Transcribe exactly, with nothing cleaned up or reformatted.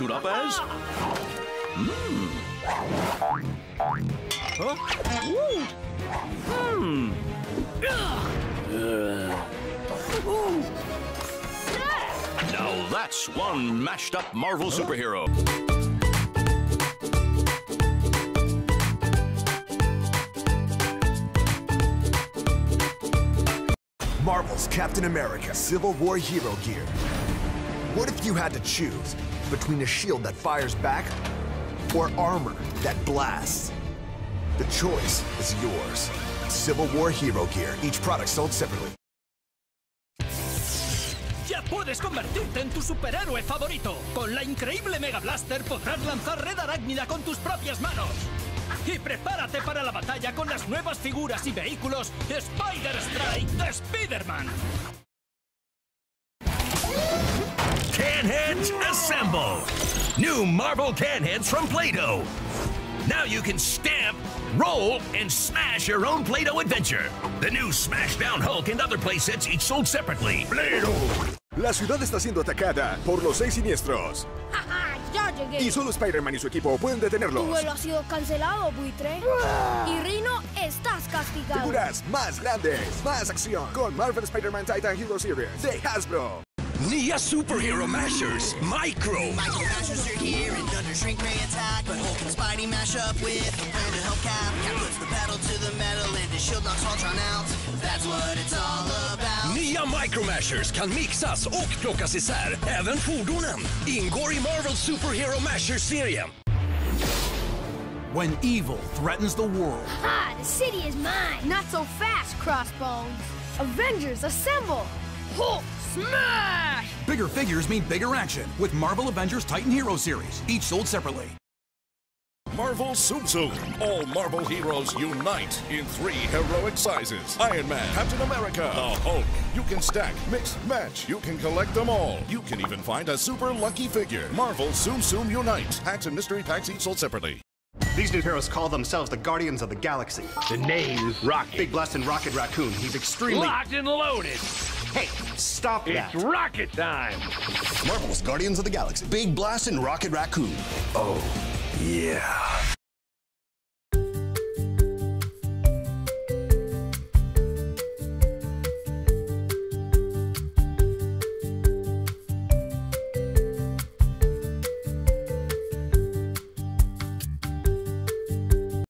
suit up as? Hmm. Huh? Ooh. Hmm. Uh. Ooh. Now that's one mashed up Marvel huh? superhero. Marvel's Captain America Civil War hero gear. What if you had to choose between a shield that fires back or armor that blasts? The choice is yours. Civil War hero gear. Each product sold separately. Ya puedes convertirte en tu superhéroe favorito. Con la increíble Mega Blaster podrás lanzar Red Arácnida con tus propias manos. Y prepárate para la batalla con las nuevas figuras y vehículos Spider-Strike de Spider-Man. Canheads assemble! New Marvel Canheads from Play-Doh. Now you can stamp, roll, and smash your own Play-Doh adventure. The new Smash-Down Hulk and other playsets each sold separately. Play-Doh. La ciudad está siendo atacada por los seis siniestros. ¡Ya llegué! Y solo Spider-Man y su equipo pueden detenerlos. Tu vuelo ha sido cancelado, buitre. ¡Uah! Y Rhino, estás castigado. Figuras más grandes, más acción. Con Marvel Spider-Man Titan Hero Series de Hasbro. Nia Superhero Mashers, Micro. Micro Mashers are here and under Shrink Ray attack. But Hulk and Spidey mash up with a plan to help Cap. Cap puts the pedal to the metal and his shield knocks Ultron out. That's what it's all about. Nia Micro Mashers kan mixas och plockas isär. Även fordonen ingår I Marvel Superhero Mashers-serien. When evil threatens the world. Ha! The city is mine! Not so fast, Crossbones. Avengers, assemble! Hulk, smash! Bigger figures mean bigger action with Marvel Avengers Titan Hero Series, each sold separately. Marvel Tsum Tsum. All Marvel heroes unite in three heroic sizes. Iron Man, Captain America, the Hulk. You can stack, mix, match. You can collect them all. You can even find a super lucky figure. Marvel Tsum Tsum Unite. Packs and mystery packs each sold separately. These new heroes call themselves the Guardians of the Galaxy. The name's Rocket. Big Blast and Rocket Raccoon. He's extremely... Locked and loaded. Hey, stop that. It's rocket time. Marvel's Guardians of the Galaxy. Big Blast and Rocket Raccoon. Oh, yeah.